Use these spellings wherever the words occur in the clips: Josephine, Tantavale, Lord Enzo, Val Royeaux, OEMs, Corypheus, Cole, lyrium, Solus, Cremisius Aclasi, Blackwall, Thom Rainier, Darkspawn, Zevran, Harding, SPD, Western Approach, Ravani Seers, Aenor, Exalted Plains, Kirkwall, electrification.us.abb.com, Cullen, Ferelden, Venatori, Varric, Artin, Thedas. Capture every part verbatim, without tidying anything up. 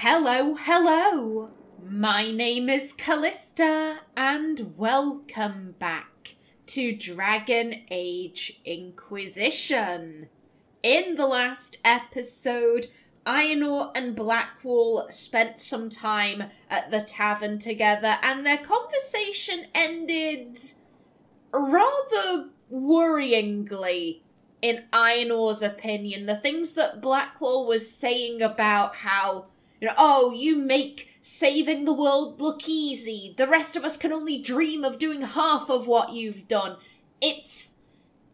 Hello, hello! My name is Kallista, and welcome back to Dragon Age Inquisition. In the last episode, Aenor and Blackwall spent some time at the tavern together, and their conversation ended rather worryingly. In Aenor's opinion, the things that Blackwall was saying about how, you know, oh, you make saving the world look easy. The rest of us can only dream of doing half of what you've done. It's,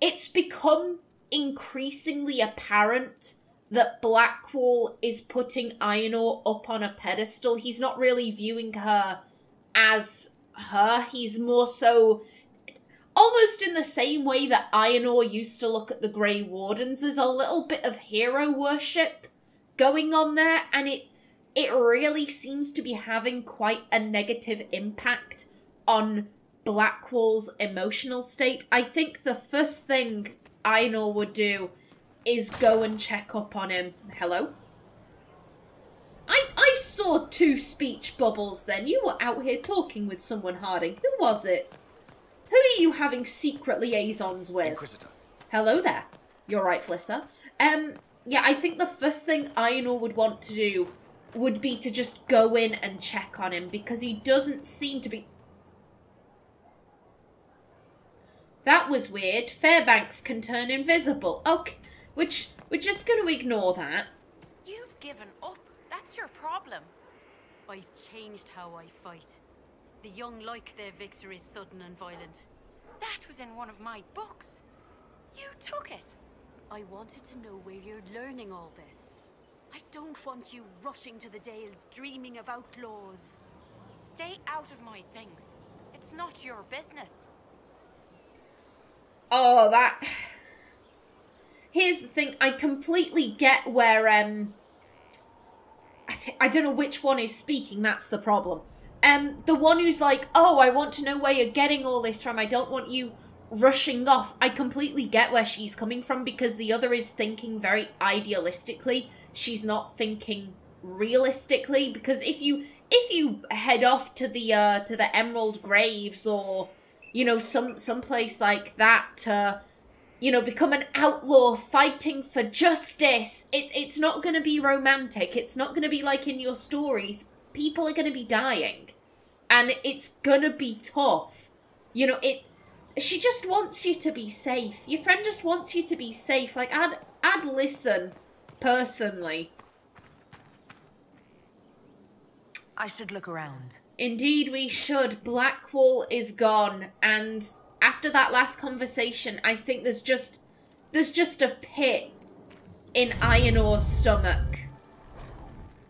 it's become increasingly apparent that Blackwall is putting Aenor up on a pedestal. He's not really viewing her as her. He's more so... almost in the same way that Aenor used to look at the Grey Wardens, there's a little bit of hero worship going on there, and it it really seems to be having quite a negative impact on Blackwall's emotional state. I think the first thing Aenor would do is go and check up on him. Hello? I, I saw two speech bubbles then. You were out here talking with someone, Harding. Who was it? Who are you having secret liaisons with? Inquisitor. Hello there. You're right, Flissa. Um, yeah, I think the first thing Aenor would want to do would be to just go in and check on him, because he doesn't seem to be... That was weird. Fairbanks can turn invisible. Okay, which we're just going to ignore that. You've given up. That's your problem. I've changed how I fight. The young like their victories sudden and violent. That was in one of my books. You took it. I wanted to know where you're learning all this. I don't want you rushing to the Dales dreaming of outlaws. Stay out of my things. It's not your business. Oh, that... Here's the thing. I completely get where, um... I, I don't know which one is speaking. That's the problem. Um, the one who's like, oh, I want to know where you're getting all this from. I don't want you rushing off. I completely get where she's coming from, because the other is thinking very idealistically. She's not thinking realistically, because if you if you head off to the uh, to the Emerald Graves, or you know some someplace like that to you know become an outlaw fighting for justice, it it's not going to be romantic. It's not going to be like in your stories. People are going to be dying. And it's gonna be tough. You know, it... She just wants you to be safe. Your friend just wants you to be safe. Like, I'd, I'd listen, personally. I should look around. Indeed we should. Blackwall is gone. And after that last conversation, I think there's just... There's just a pit in Aenor's stomach.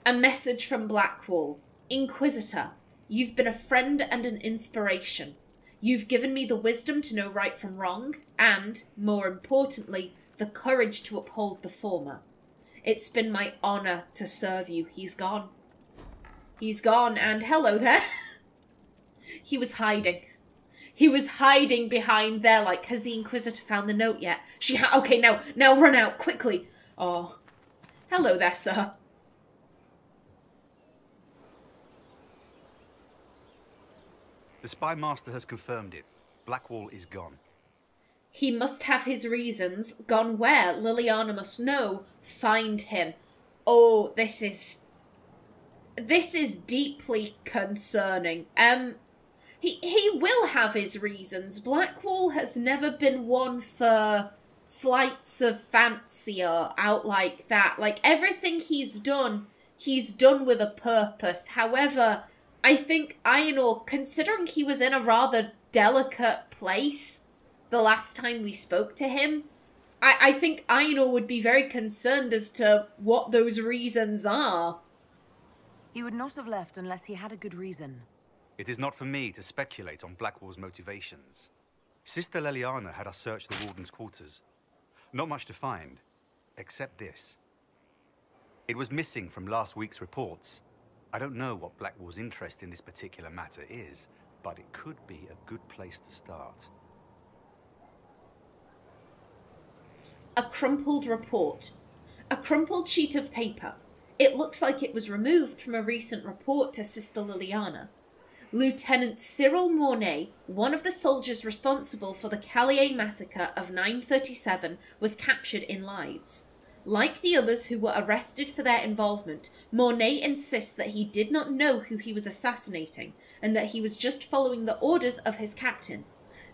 A message from Blackwall. Inquisitor. You've been a friend and an inspiration. You've given me the wisdom to know right from wrong, and, more importantly, the courage to uphold the former. It's been my honour to serve you. He's gone. He's gone, and hello there. He was hiding. He was hiding behind there, like, has the Inquisitor found the note yet? She ha- Okay, now, now run out, quickly. Oh, hello there, sir. The Spymaster has confirmed it. Blackwall is gone. He must have his reasons. Gone where? Leliana must know. Find him. Oh, this is... This is deeply concerning. Um, he, he will have his reasons. Blackwall has never been one for flights of fancy or out like that. Like, everything he's done, he's done with a purpose. However... I think Aenor, considering he was in a rather delicate place the last time we spoke to him, I, I think Aenor would be very concerned as to what those reasons are. He would not have left unless he had a good reason. It is not for me to speculate on Blackwall's motivations. Sister Leliana had us search the Warden's quarters. Not much to find, except this. It was missing from last week's reports. I don't know what Blackwall's interest in this particular matter is, but it could be a good place to start. A crumpled report. A crumpled sheet of paper. It looks like it was removed from a recent report to Sister Leliana. Lieutenant Cyril Mornay, one of the soldiers responsible for the Callier Massacre of nine thirty-seven, was captured in Lydes. Like the others who were arrested for their involvement, Mornay insists that he did not know who he was assassinating, and that he was just following the orders of his captain.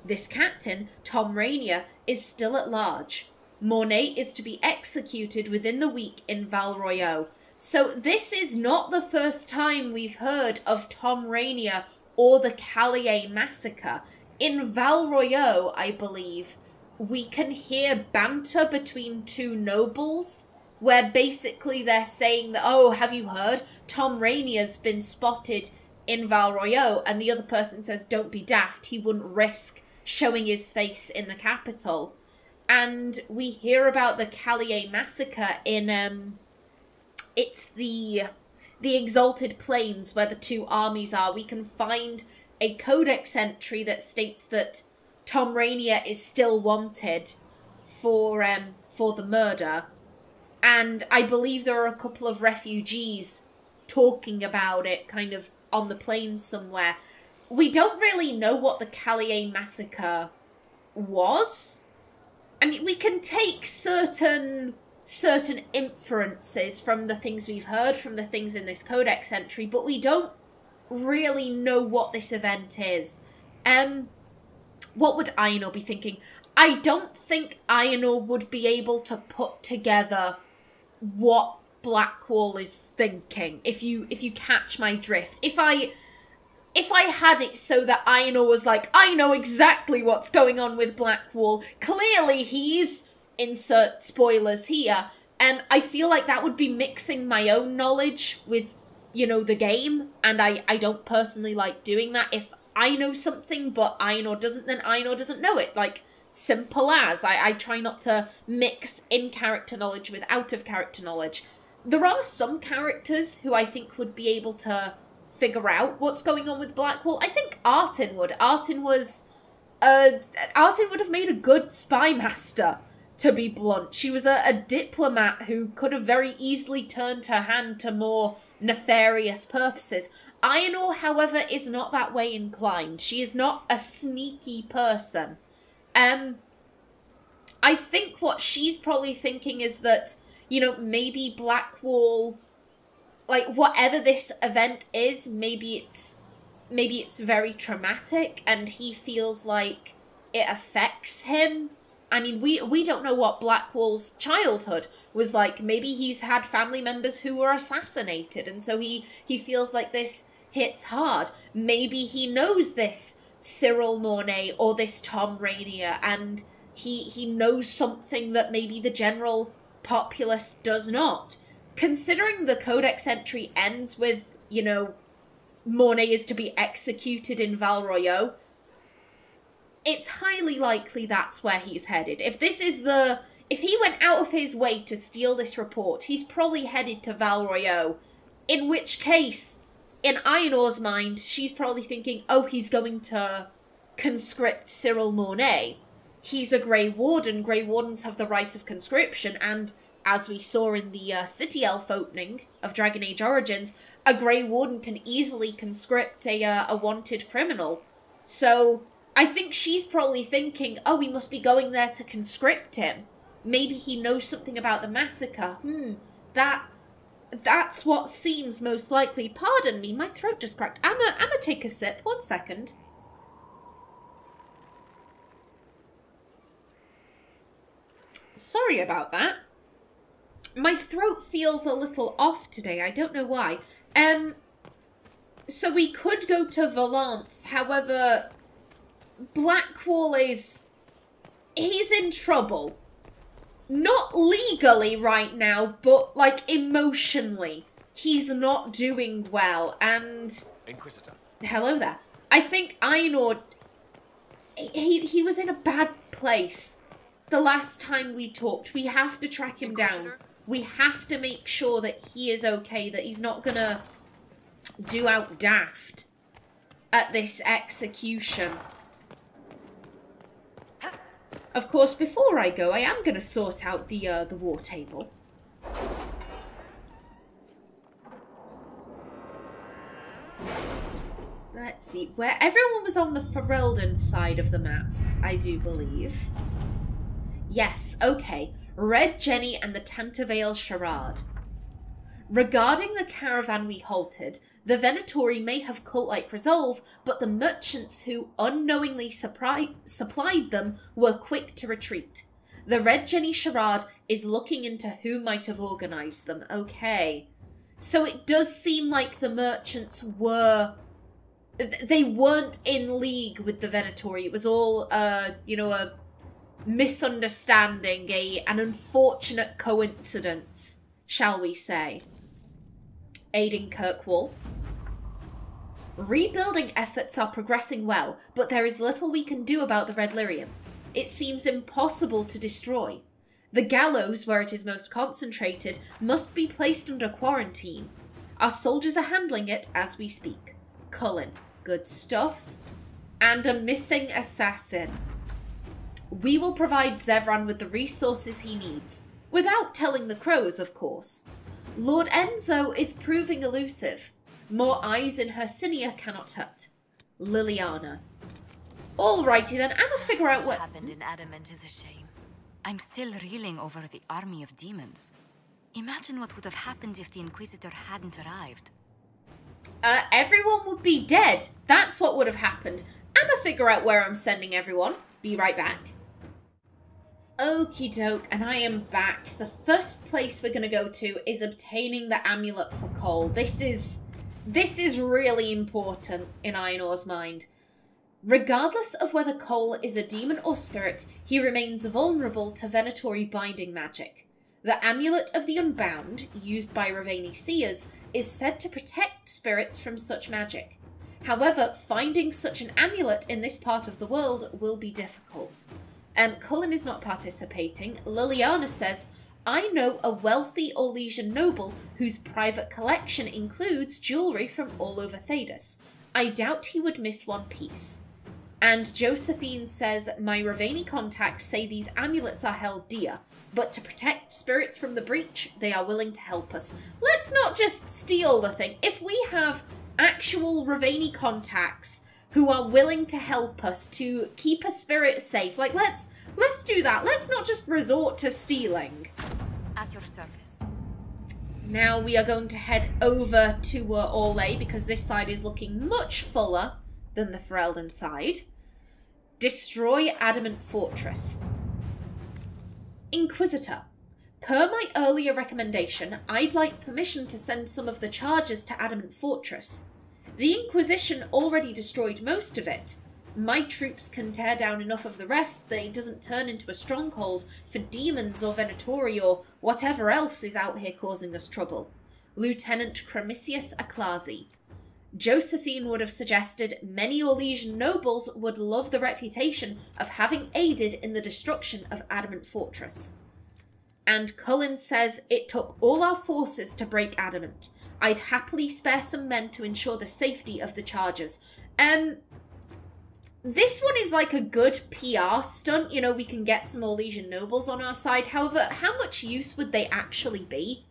This captain, Thom Rainier, is still at large. Mornay is to be executed within the week in Val Royeaux. So this is not the first time we've heard of Thom Rainier or the Callier Massacre. In Val Royeaux, I believe, we can hear banter between two nobles, where basically they're saying that, oh, have you heard? Thom Rainier's been spotted in Val Royeaux, and the other person says, don't be daft, he wouldn't risk showing his face in the capital. And we hear about the Callier Massacre in... um. It's the the Exalted Plains where the two armies are. We can find a codex entry that states that Thom Rainier is still wanted for um for the murder, and I believe there are a couple of refugees talking about it, kind of on the plains somewhere. We don't really know what the Callier Massacre was. I mean, we can take certain. certain inferences from the things we've heard, from the things in this codex entry, but we don't really know what this event is. Um, what would Ienor be thinking? I don't think Ienor would be able to put together what Blackwall is thinking, if you if you catch my drift. If I If I had it so that Ienor was like, I know exactly what's going on with Blackwall, clearly he's... insert spoilers here, and um, I feel like that would be mixing my own knowledge with, you know, the game, and I, I don't personally like doing that. If I know something but Ienor doesn't, then Ienor doesn't know it. Like, simple as. I, I try not to mix in-character knowledge with out-of-character knowledge. There are some characters who I think would be able to figure out what's going on with Blackwall. I think Artin would. Artin was... Uh, Artin would have made a good spy master. To be blunt, she was a, a diplomat who could have very easily turned her hand to more nefarious purposes. Ienor, however, is not that way inclined. She is not a sneaky person. Um, I think what she's probably thinking is that, you know, maybe Blackwall, like, whatever this event is, maybe it's, maybe it's very traumatic and he feels like it affects him. I mean, we, we don't know what Blackwall's childhood was like. Maybe he's had family members who were assassinated, and so he, he feels like this hits hard. Maybe he knows this Cyril Mornay or this Thom Rainier, and he, he knows something that maybe the general populace does not. Considering the codex entry ends with, you know, Mornay is to be executed in Val Royeaux, it's highly likely that's where he's headed. If this is the... If he went out of his way to steal this report, he's probably headed to Val Royeaux. In which case, in Aenor's mind, she's probably thinking, oh, he's going to conscript Cyril Mornay. He's a Grey Warden. Grey Wardens have the right of conscription, and as we saw in the uh, City Elf opening of Dragon Age Origins, a Grey Warden can easily conscript a, uh, a wanted criminal. So... I think she's probably thinking, oh, we must be going there to conscript him. Maybe he knows something about the massacre. Hmm, that, that's what seems most likely. Pardon me, my throat just cracked. I'm a, I'm a take a sip, one second. Sorry about that. My throat feels a little off today, I don't know why. Um, so we could go to Valence, however... Blackwall is... he's in trouble. Not legally right now, but, like, emotionally. He's not doing well, and... Inquisitor. Hello there. I think Ienor... He, he was in a bad place the last time we talked. We have to track him down. We have to make sure that he is okay, that he's not gonna do out daft at this execution. Of course, before I go, I am going to sort out the, uh, the war table. Let's see. Where everyone was on the Ferelden side of the map, I do believe. Yes, okay. Red Jenny and the Tantavale Charade. Regarding the caravan we halted, the Venatori may have cult-like resolve, but the merchants who unknowingly supplied them were quick to retreat. The Red Jenny Charade is looking into who might have organised them. Okay. So it does seem like the merchants were... They weren't in league with the Venatori. It was all, uh, you know, a misunderstanding, a, an unfortunate coincidence, shall we say. Aiding Kirkwall. Rebuilding efforts are progressing well, but there is little we can do about the Red Lyrium. It seems impossible to destroy. The gallows, where it is most concentrated, must be placed under quarantine. Our soldiers are handling it as we speak. Cullen. Good stuff. And a missing assassin. We will provide Zevran with the resources he needs. Without telling the crows, of course. Lord Enzo is proving elusive. More eyes in Hercinia cannot hurt. Leliana. Alrighty then, I'm gonna figure out what... What happened in Adamant is a shame. I'm still reeling over the army of demons. Imagine what would have happened if the Inquisitor hadn't arrived. Uh, everyone would be dead. That's what would have happened. I'm gonna figure out where I'm sending everyone. Be right back. Okie doke, and I am back. The first place we're gonna go to is obtaining the amulet for Cole. This is... This is really important in Aenor's mind. Regardless of whether Cole is a demon or spirit, he remains vulnerable to Venatori binding magic. The Amulet of the Unbound, used by Ravani Seers, is said to protect spirits from such magic. However, finding such an amulet in this part of the world will be difficult. Um, Cullen is not participating. Leliana says, I know a wealthy Orlesian noble whose private collection includes jewellery from all over Thedas. I doubt he would miss one piece. And Josephine says, my Ravani contacts say these amulets are held dear, but to protect spirits from the breach, they are willing to help us. Let's not just steal the thing. If we have actual Ravani contacts who are willing to help us to keep a spirit safe, like let's let's do that. Let's not just resort to stealing. At your service. Now we are going to head over to uh, Orlais, because this side is looking much fuller than the Ferelden side. Destroy Adamant Fortress. Inquisitor, per my earlier recommendation, I'd like permission to send some of the charges to Adamant Fortress. The Inquisition already destroyed most of it. My troops can tear down enough of the rest that it doesn't turn into a stronghold for demons or Venatori or whatever else is out here causing us trouble. Lieutenant Cremisius Aclasi. Josephine would have suggested many Orlesian nobles would love the reputation of having aided in the destruction of Adamant Fortress. And Cullen says, it took all our forces to break Adamant. I'd happily spare some men to ensure the safety of the charges. Um, this one is like a good P R stunt. You know, we can get some Orlesian nobles on our side. However, how much use would they actually be?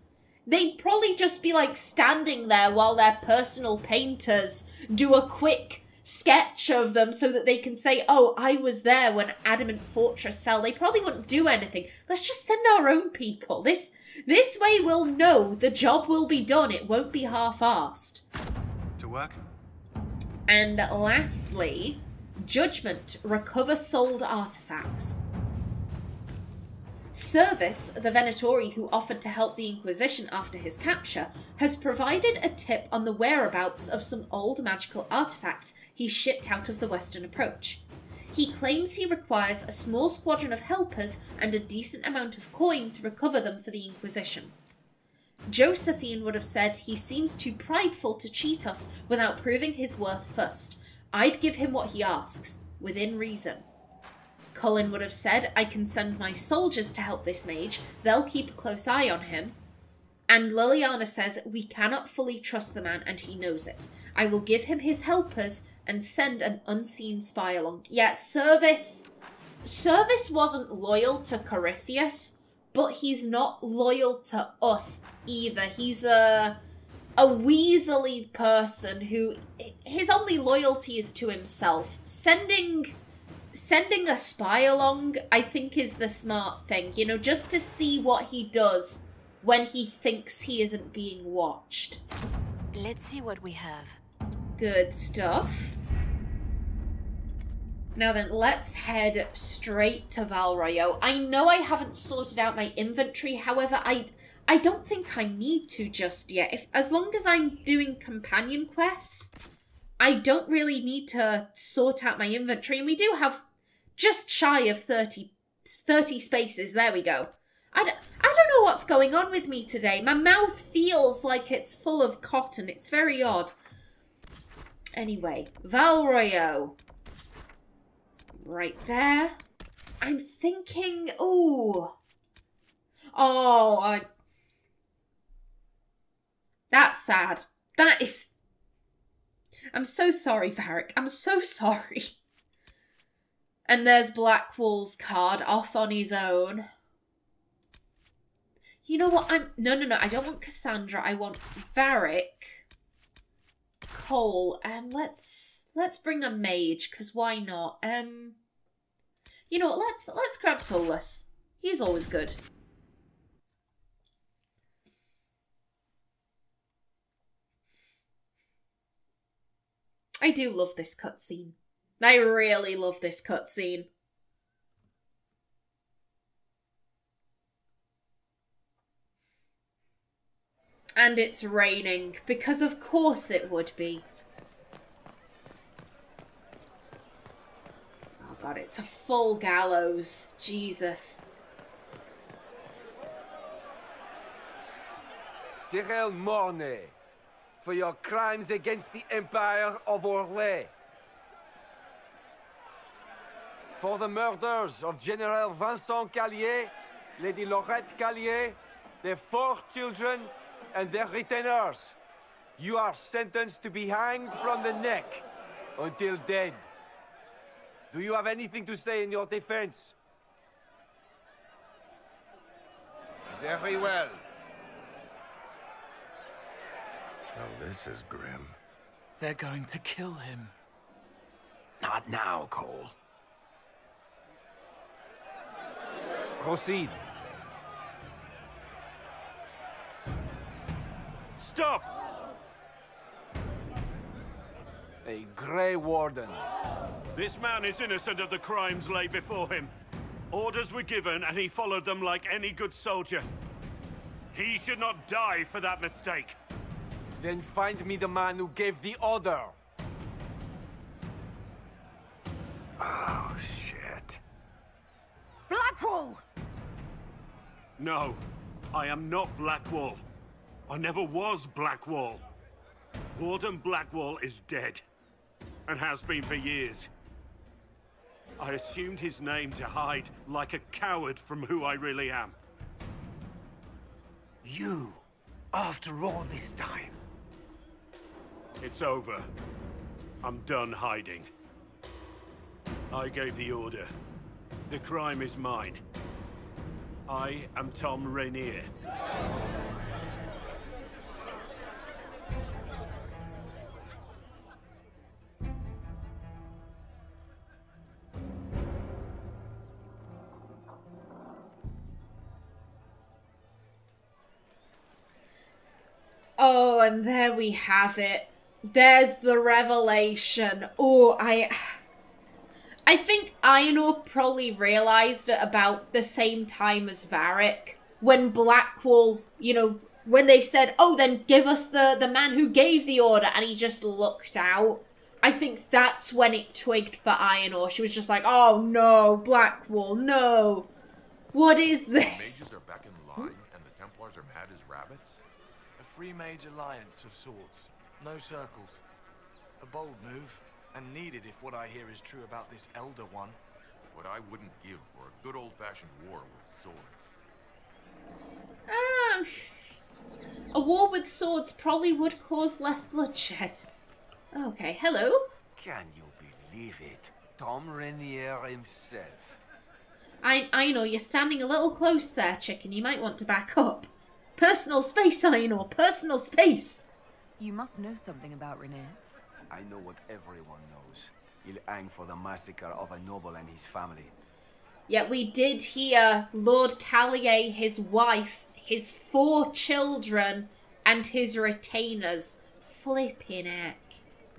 They'd probably just be, like, standing there while their personal painters do a quick sketch of them so that they can say, oh, I was there when Adamant Fortress fell. They probably wouldn't do anything. Let's just send our own people. This this way we'll know the job will be done. It won't be half-assed. To work. And lastly, Judgment. Recover sold artifacts. Service, the Venatori who offered to help the Inquisition after his capture, has provided a tip on the whereabouts of some old magical artifacts he shipped out of the Western Approach. He claims he requires a small squadron of helpers and a decent amount of coin to recover them for the Inquisition. Josephine would have said he seems too prideful to cheat us without proving his worth first. I'd give him what he asks, within reason. Cullen would have said, I can send my soldiers to help this mage. They'll keep a close eye on him. And Leliana says, we cannot fully trust the man and he knows it. I will give him his helpers and send an unseen spy along. Yeah, Service... Service wasn't loyal to Corypheus, but he's not loyal to us either. He's a... a weaselly person who his only loyalty is to himself. Sending sending a spy along, I think, is the smart thing, you know, just to see what he does when he thinks he isn't being watched. Let's see what we have. Good stuff. Now then, let's head straight to Val Royeaux. I know I haven't sorted out my inventory, however, I I don't think I need to just yet. If as long as I'm doing companion quests, I don't really need to sort out my inventory. And we do have just shy of thirty, thirty spaces. There we go. I don't, I don't know what's going on with me today. My mouth feels like it's full of cotton. It's very odd. Anyway, Val Royeaux. Right there. I'm thinking, ooh. Oh, I... That's sad. That is... I'm so sorry, Varric. I'm so sorry. And there's Blackwall's card off on his own. You know what? I'm... No, no, no. I don't want Cassandra. I want Varric, Cole, and let's... Let's bring a mage, because why not? Um, you know what? Let's, let's grab Solus. He's always good. I do love this cutscene. I really love this cutscene. And it's raining, because of course it would be. Oh god, it's a full gallows. Jesus. Cyril Mornay, for your crimes against the Empire of Orlais. For the murders of General Vincent Callier, Lady Laurette Callier, their four children, and their retainers. You are sentenced to be hanged from the neck until dead. Do you have anything to say in your defense? Very well. Well, this is grim. They're going to kill him. Not now, Cole. Proceed. Stop! A Grey Warden. This man is innocent of the crimes laid before him. Orders were given and he followed them like any good soldier. He should not die for that mistake. Then find me the man who gave the order. Oh, shit. Blackwall! No, I am not Blackwall. I never was Blackwall. Warden Blackwall is dead, and has been for years. I assumed his name to hide like a coward from who I really am. You, after all this time. It's over. I'm done hiding. I gave the order. The crime is mine. I am Thom Rainier. Oh, and there we have it. There's the revelation. Oh, I... I think Ienor probably realised at about the same time as Varric, when Blackwall, you know, when they said, oh, then give us the, the man who gave the order, and he just looked out. I think that's when it twigged for Ienor. She was just like, oh, no, Blackwall, no. What is this? Mages are back in line, and the Templars are mad as rabbits? A free mage alliance of sorts. No circles. A bold move, and needed if what I hear is true about this Elder One. What I wouldn't give for a good old-fashioned war with swords. Ah, a war with swords probably would cause less bloodshed. Okay, hello. Can you believe it? Thom Rainier himself. I, I know, you're standing a little close there, chicken. You might want to back up. Personal space, I know. Personal space. You must know something about Rainier. I know what everyone knows. He'll hang for the massacre of a noble and his family. Yet we did hear Lord Callier, his wife, his four children, and his retainers. Flipping heck.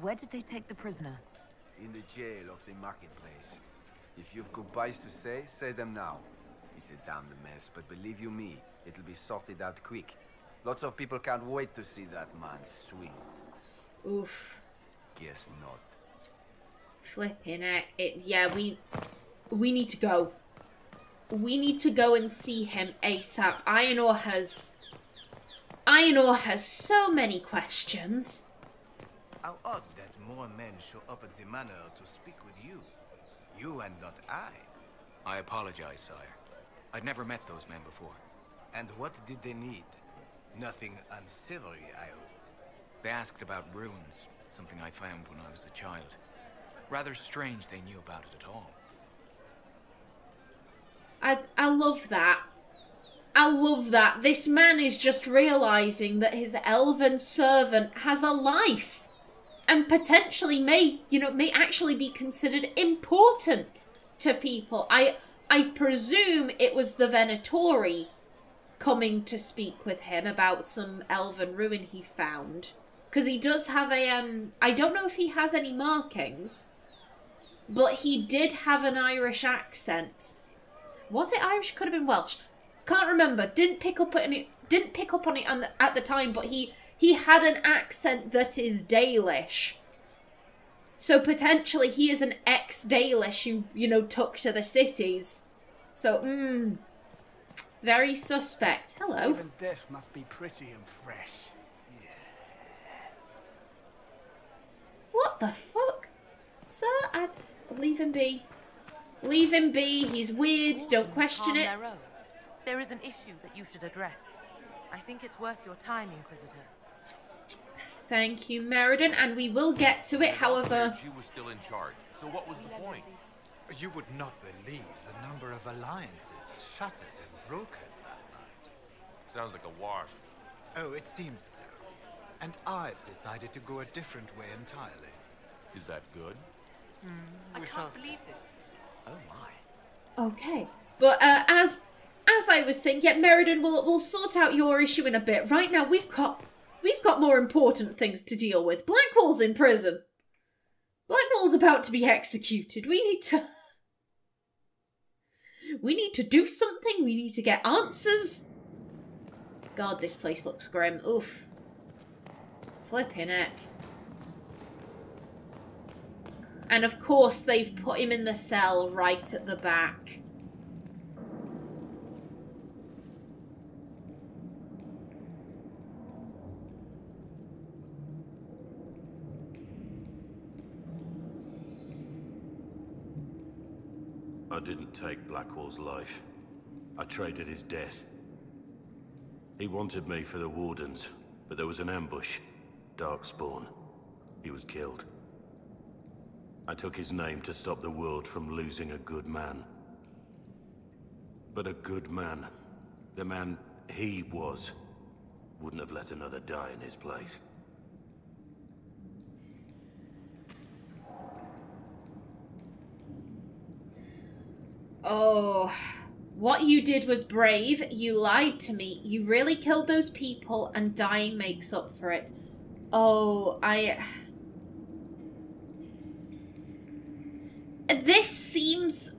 Where did they take the prisoner? In the jail of the marketplace. If you've goodbyes to say, say them now. It's a damned mess, but believe you me, it'll be sorted out quick. Lots of people can't wait to see that man swing. Oof. Guess not. Flipping heck. It, yeah, we... We need to go. We need to go and see him ASAP. Aenor has... Aenor has so many questions. How odd that more men show up at the manor to speak with you. You and not I. I apologize, sire. I'd never met those men before. And what did they need? Nothing uncivilly, I hope. They asked about ruins, something I found when I was a child. Rather strange they knew about it at all. I, I love that. I love that. This man is just realising that his elven servant has a life. And potentially may, you know, may actually be considered important to people. I, I presume it was the Venatori coming to speak with him about some elven ruin he found. Because he does have a, um, I don't know if he has any markings, but he did have an Irish accent. Was it Irish? Could have been Welsh. Can't remember. Didn't pick up on it. Didn't pick up on it on the, at the time. But he he had an accent that is Dalish. So potentially he is an ex-Dalish who you know took to the cities. So mm, very suspect. Hello. Even death must be pretty and fresh. Yeah. What the fuck, sir? I'd leave him be. Leave him be, he's weird, don't question it. There is an issue that you should address. I think it's worth your time, Inquisitor. Thank you, Meriden, and we will get to it, however... She was still in charge, so what was the point? You would not believe the number of alliances shattered and broken that night. Sounds like a wash. Oh, it seems so. And I've decided to go a different way entirely. Is that good? Mm, I can't believe this. Oh my. Okay, but uh, as as I was saying, yeah, Meriden, we'll we'll sort out your issue in a bit. Right now, we've got we've got more important things to deal with. Blackwall's in prison. Blackwall's about to be executed. We need to we need to do something. We need to get answers. God, this place looks grim. Oof. Flipping heck. And of course, they've put him in the cell right at the back. I didn't take Blackwall's life. I traded his death. He wanted me for the Wardens, but there was an ambush. Darkspawn. He was killed. I took his name to stop the world from losing a good man. But a good man, the man he was, wouldn't have let another die in his place. Oh, what you did was brave. You lied to me. You really killed those people, and dying makes up for it. Oh, I... This seems,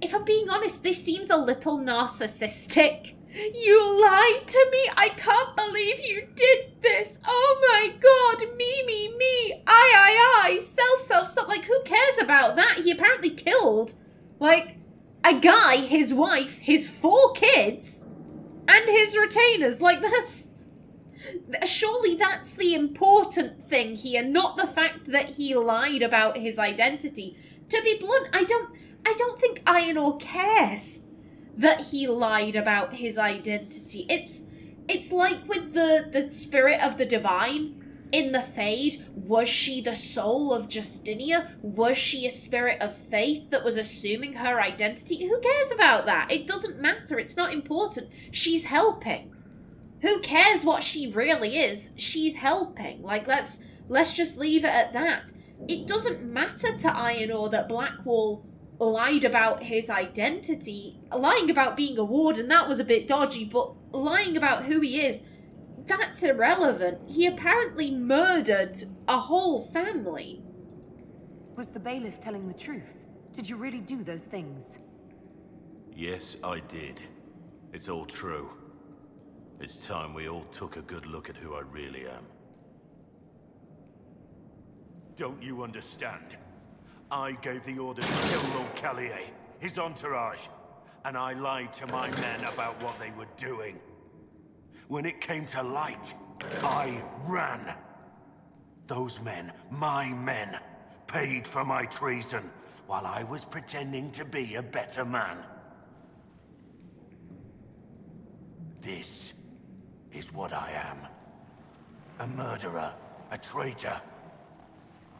if I'm being honest, this seems a little narcissistic. You lied to me. I can't believe you did this. Oh my god, me, me, me, I, I, I, self, self, self. Like, who cares about that? He apparently killed, like, a guy, his wife, his four kids, and his retainers. Like, that's, surely that's the important thing here, not the fact that he lied about his identity. To be blunt, I don't, I don't think Aenor cares that he lied about his identity. It's, it's like with the, the spirit of the divine in the Fade. Was she the soul of Justinia? Was she a spirit of faith that was assuming her identity? Who cares about that? It doesn't matter. It's not important. She's helping. Who cares what she really is? She's helping. Like, let's let's just leave it at that. It doesn't matter to Ienor that Blackwall lied about his identity. Lying about being a warden, that was a bit dodgy, but lying about who he is, that's irrelevant. He apparently murdered a whole family. Was the bailiff telling the truth? Did you really do those things? Yes, I did. It's all true. It's time we all took a good look at who I really am. Don't you understand? I gave the order to kill Lord Callier, his entourage, and I lied to my men about what they were doing. When it came to light, I ran. Those men, my men, paid for my treason, while I was pretending to be a better man. This is what I am. A murderer, a traitor,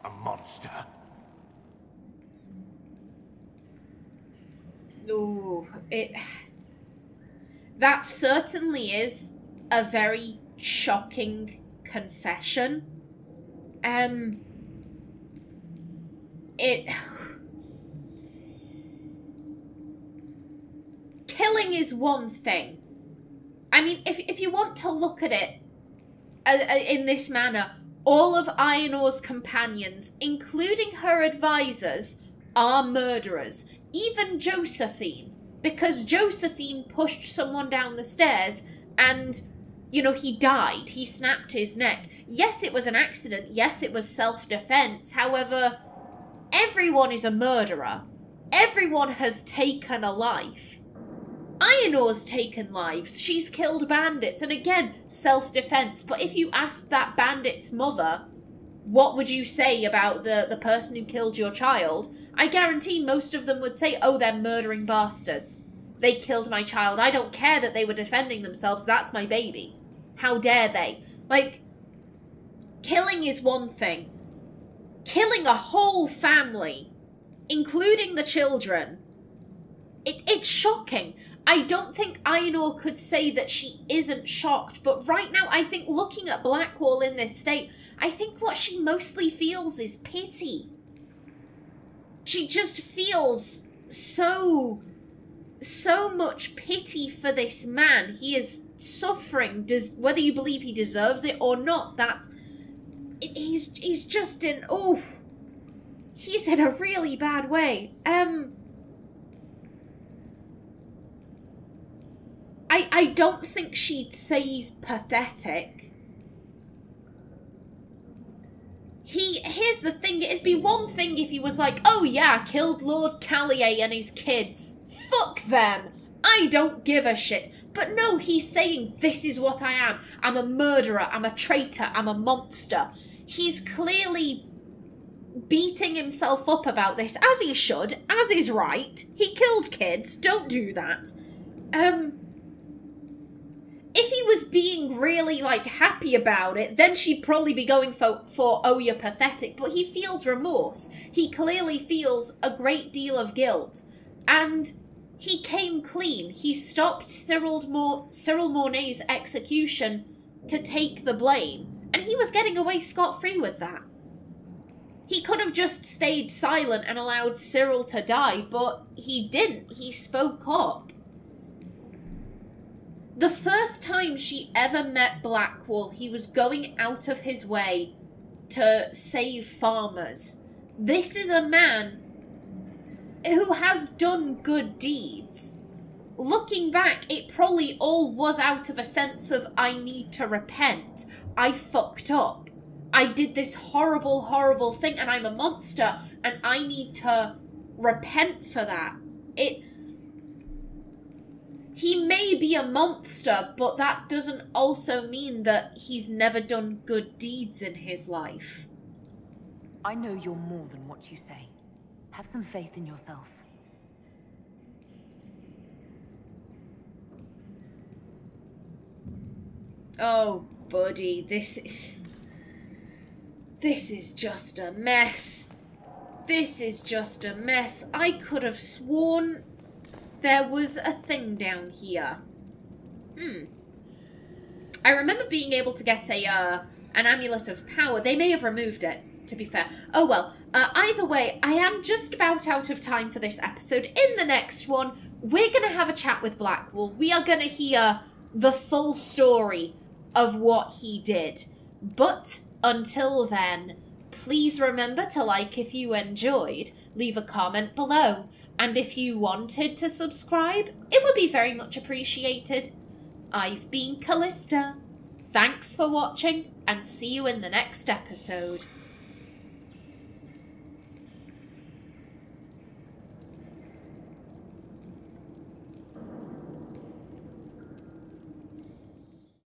a monster. Ooh, it... That certainly is a very shocking confession. Um... It... Killing is one thing. I mean, if, if you want to look at it uh, uh, in this manner, all of Aenor's companions, including her advisors, are murderers. Even Josephine, because Josephine pushed someone down the stairs and, you know, he died. He snapped his neck. Yes, it was an accident. Yes, it was self-defense. However, everyone is a murderer. Everyone has taken a life. Aenor's taken lives, she's killed bandits, and again, self-defense. But if you asked that bandit's mother, what would you say about the, the person who killed your child? I guarantee most of them would say, oh, they're murdering bastards. They killed my child. I don't care that they were defending themselves. That's my baby. How dare they? Like, killing is one thing. Killing a whole family, including the children, it, it's shocking. I don't think Ienor could say that she isn't shocked, but right now I think looking at Blackwall in this state, I think what she mostly feels is pity. She just feels so, so much pity for this man. He is suffering, does, whether you believe he deserves it or not, that's, it, he's, he's just in, oh, he's in a really bad way. Um... I, I don't think she'd say he's pathetic. He, here's the thing, it'd be one thing if he was like, oh yeah, I killed Lord Callier and his kids. Fuck them. I don't give a shit. But no, he's saying, this is what I am. I'm a murderer, I'm a traitor, I'm a monster. He's clearly beating himself up about this, as he should, as is right. He killed kids, don't do that. Um... If he was being really, like, happy about it, then she'd probably be going for, for, oh, you're pathetic. But he feels remorse. He clearly feels a great deal of guilt. And he came clean. He stopped Cyril, Mor Cyril Mornay's execution to take the blame. And he was getting away scot-free with that. He could have just stayed silent and allowed Cyril to die, but he didn't. He spoke up. The first time she ever met Blackwall, he was going out of his way to save farmers. This is a man who has done good deeds. Looking back, it probably all was out of a sense of, I need to repent. I fucked up. I did this horrible, horrible thing and I'm a monster and I need to repent for that. It... He may be a monster, but that doesn't also mean that he's never done good deeds in his life. I know you're more than what you say. Have some faith in yourself. Oh, buddy, this is... This is just a mess. This is just a mess. I could have sworn... There was a thing down here. Hmm. I remember being able to get a uh, an amulet of power. They may have removed it, to be fair. Oh well. Uh, either way, I am just about out of time for this episode. In the next one, we're going to have a chat with Blackwall. We are going to hear the full story of what he did. But until then, please remember to like if you enjoyed, leave a comment below, and if you wanted to subscribe, it would be very much appreciated. I've been Kallista. Thanks for watching, and see you in the next episode.